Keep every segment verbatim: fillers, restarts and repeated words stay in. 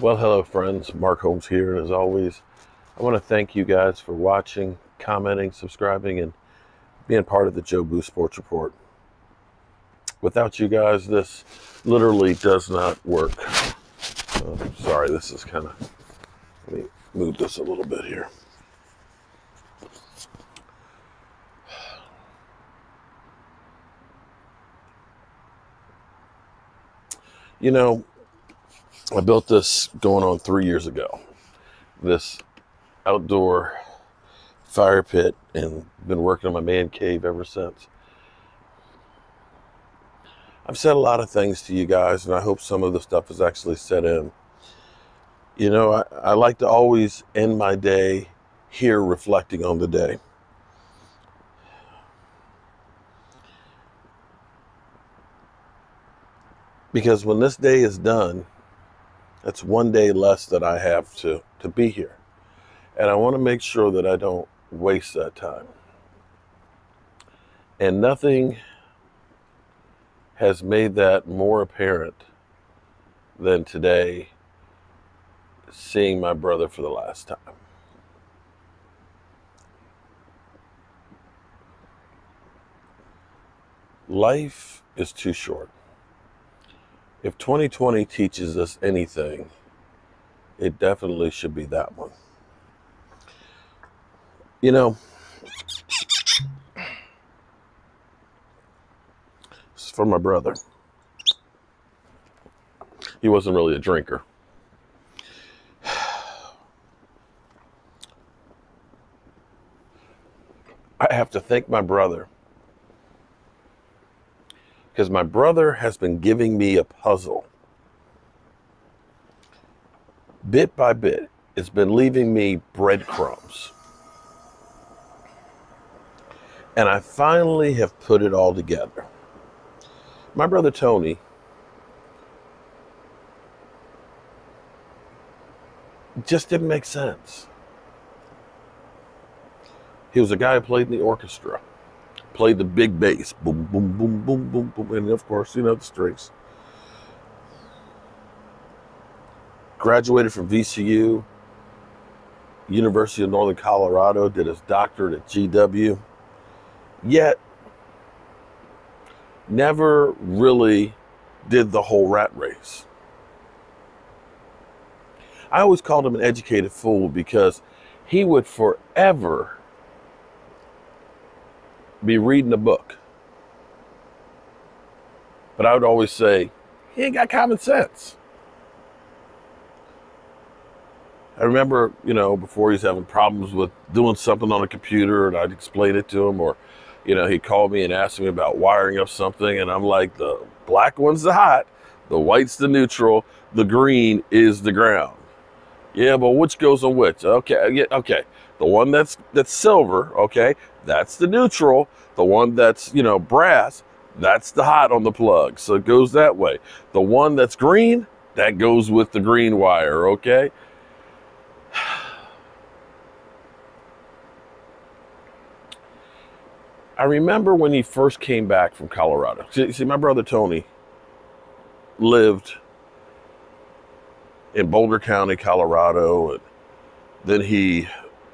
Well, hello friends, Mark Holmes here, and as always, I want to thank you guys for watching, commenting, subscribing, and being part of the Jobu Sports Report. Without you guys, this literally does not work. Uh, sorry, this is kind of, let me move this a little bit here. You know, I built this going on three years ago, this outdoor fire pit, and been working on my man cave ever since. I've said a lot of things to you guys, and I hope some of the stuff has actually set in. You know, I, I like to always end my day here reflecting on the day. Because when this day is done, that's one day less that I have to, to be here. And I want to make sure that I don't waste that time. And nothing has made that more apparent than today, seeing my brother for the last time. Life is too short. If twenty twenty teaches us anything, it definitely should be that one. You know, this is for my brother. He wasn't really a drinker. I have to thank my brother, because my brother has been giving me a puzzle. Bit by bit, it's been leaving me breadcrumbs. And I finally have put it all together. My brother Tony just didn't make sense. He was a guy who played in the orchestra. Played the big bass, boom, boom, boom, boom, boom, boom, and of course, you know, the strings. Graduated from V C U, University of Northern Colorado, did his doctorate at G W, yet never really did the whole rat race. I always called him an educated fool because he would forever be reading a book. But I would always say, he ain't got common sense. I remember, you know, before he's having problems with doing something on a computer, and I'd explain it to him, or, you know, he'd call me and ask me about wiring up something, and I'm like, the black one's the hot, the white's the neutral, the green is the ground. Yeah, but which goes on which? Okay, yeah, okay. The one that's that's silver, okay, that's the neutral. The one that's, you know, brass, that's the hot on the plug, so it goes that way. The one that's green, that goes with the green wire, okay? I remember when he first came back from Colorado. See, see my brother Tony lived in Boulder County, Colorado, and then he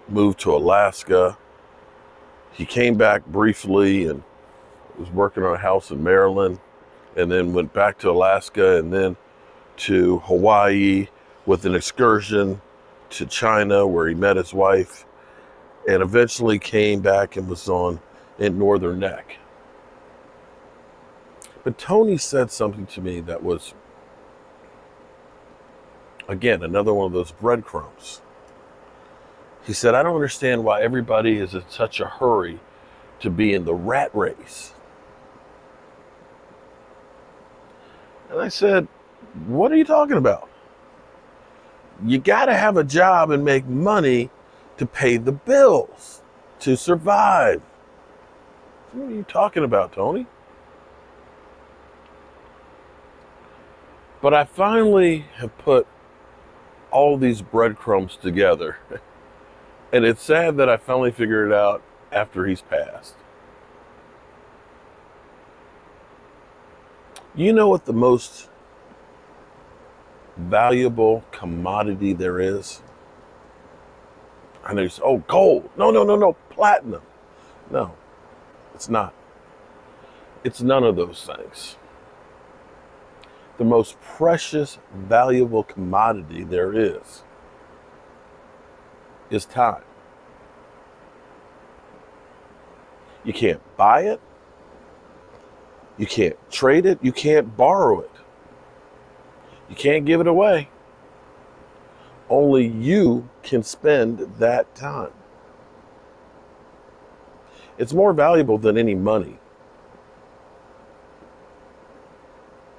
moved to Alaska. He came back briefly and was working on a house in Maryland, and then went back to Alaska, and then to Hawaii with an excursion to China where he met his wife, and eventually came back and was on in Northern Neck. But Tony said something to me that was, again, another one of those breadcrumbs. He said, I don't understand why everybody is in such a hurry to be in the rat race. And I said, what are you talking about? You got to have a job and make money to pay the bills, to survive. What are you talking about, Tony? But I finally have put all these breadcrumbs together. And it's sad that I finally figured it out after he's passed. You know what the most valuable commodity there is. And they say, oh, gold. No, no, no, no, platinum. No, it's not. It's none of those things. The most precious, valuable commodity there is, is time. You can't buy it. You can't trade it. You can't borrow it. You can't give it away. Only you can spend that time. It's more valuable than any money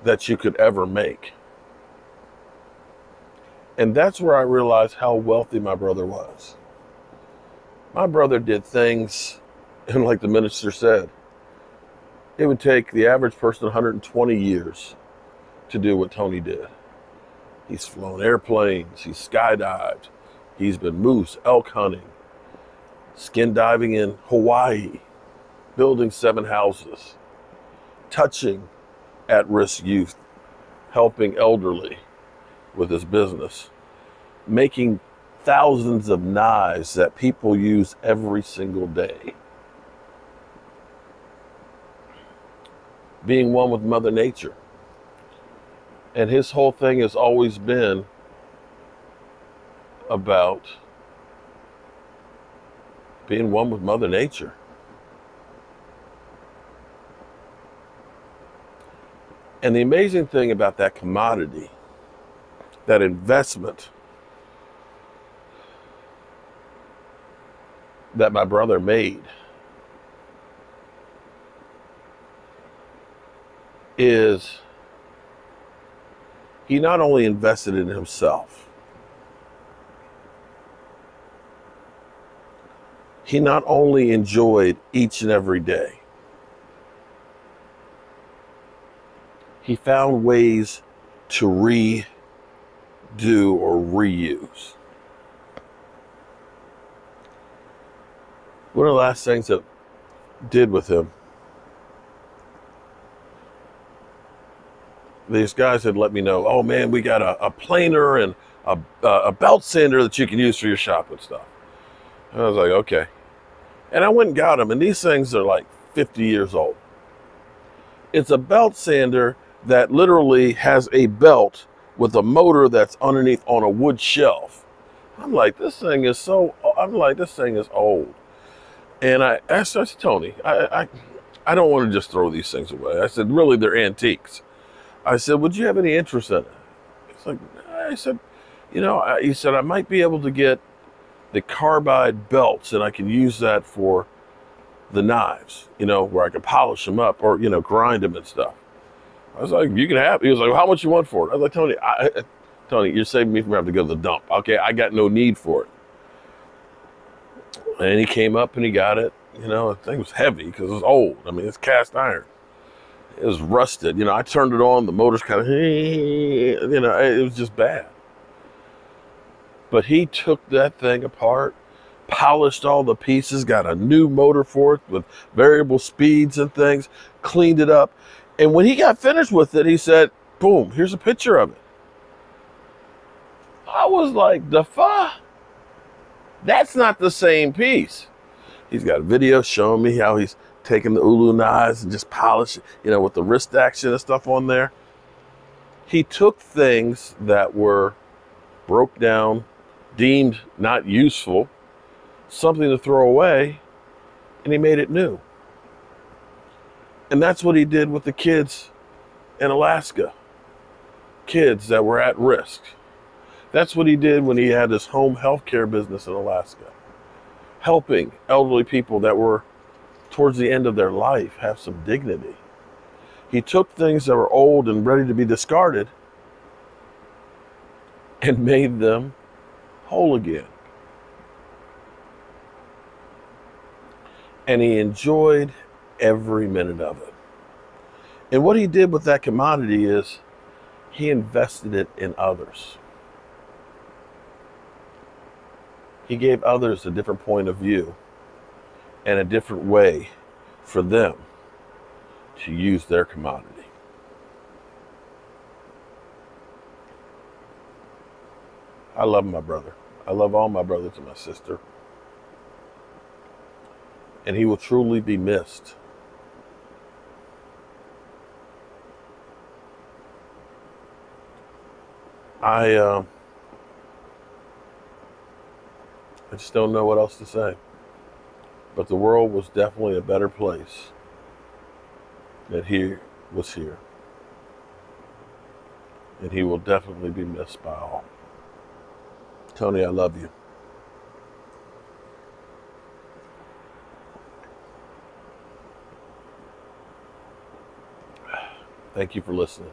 that you could ever make. And that's where I realized how wealthy my brother was. My brother did things, and like the minister said, it would take the average person one hundred twenty years to do what Tony did. He's flown airplanes, he's skydived, he's been moose, elk hunting, skin diving in Hawaii, building seven houses, touching at-risk youth, helping elderly with his business, making thousands of knives that people use every single day, being one with Mother Nature. And his whole thing has always been about being one with Mother Nature. And the amazing thing about that commodity, that investment that my brother made, is he not only invested in himself, he not only enjoyed each and every day, he found ways to redo or reuse. One of the last things that did with him, these guys had let me know, oh man, we got a, a planer and a, a belt sander that you can use for your shop and stuff. And I was like, okay. And I went and got them, and these things are like fifty years old. It's a belt sander that literally has a belt with a motor that's underneath on a wood shelf. I'm like, this thing is so, I'm like, this thing is old. And I asked, I said, Tony, I, I, I don't want to just throw these things away. I said, really, they're antiques. I said, would you have any interest in it? It's like, I said, you know, I, he said, I might be able to get the carbide belts and I can use that for the knives, you know, where I can polish them up or, you know, grind them and stuff. I was like, you can have it. He was like, well, how much you want for it? I was like, Tony, I, Tony, you're saving me from having to go to the dump. Okay, I got no need for it. And he came up and he got it. You know, the thing was heavy because it was old. I mean, it's cast iron. It was rusted. You know, I turned it on. The motor's kind of, you know, it was just bad. But he took that thing apart, polished all the pieces, got a new motor for it with variable speeds and things, cleaned it up. And when he got finished with it, he said, boom, here's a picture of it. I was like, the fuck? That's not the same piece. He's got a video showing me how he's taking the Ulu knives and just polish it, you know, with the wrist action and stuff on there. He took things that were broke down, deemed not useful, something to throw away, and he made it new. And that's what he did with the kids in Alaska, kids that were at risk. That's what he did when he had his home health care business in Alaska, helping elderly people that were towards the end of their life have some dignity. He took things that were old and ready to be discarded and made them whole again. And he enjoyed every minute of it. And what he did with that commodity is he invested it in others. He gave others a different point of view and a different way for them to use their commodity. I love my brother. I love all my brothers and my sister. And he will truly be missed. I, uh, I just don't know what else to say. But the world was definitely a better place that he was here. And he will definitely be missed by all. Tony, I love you. Thank you for listening.